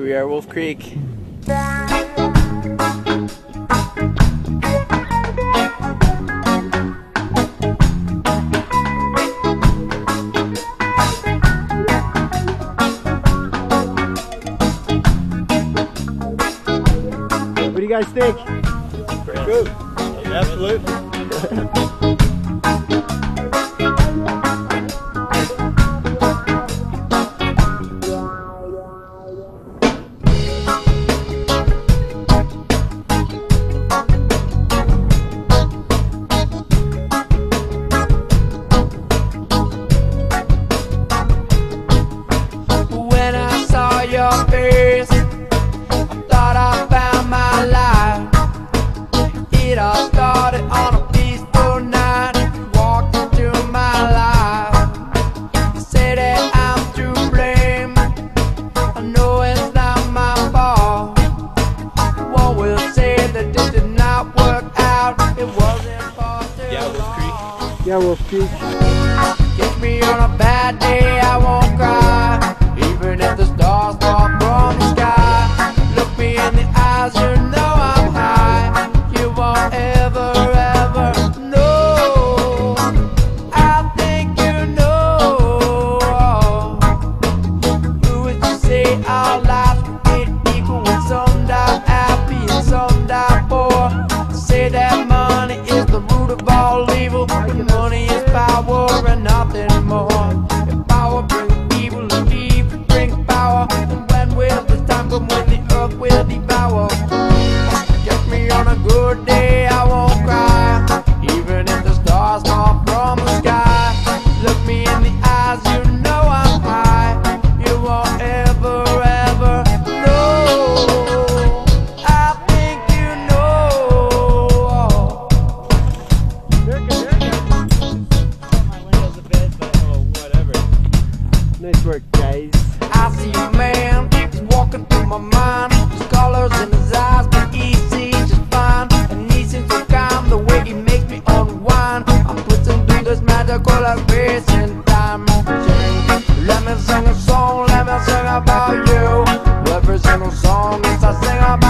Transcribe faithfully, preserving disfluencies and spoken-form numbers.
Here we are at Wolf Creek. What do you guys think? Pretty good. Yeah, absolutely. Yeah, Wolf Creek. Get me on a bad day, I won't cry. Even if the stars fall from the sky, look me in the eyes, you know I'm high. You won't ever, ever know. I think you know. Who would you say our lives would get equal when some die happy and some die poor? Say that money is the root of all evil. Money is power and nothing more. If power brings evil and evil brings power, and when will the time come when the earth will devour? Get me on a good day, I won't cry. Even if the stars fall from the sky, look me in the eyes, you know I'm high. You won't ever, ever know. I think you know. There can, there can. Nice work, guys. I see a man, he's walking through my mind. His colors in his eyes, but easy to find. And he seems so calm, the way he makes me unwind. I'm putting through this magical space and time. Let me sing a song, let me sing about you. Every single song, yes, I sing about you.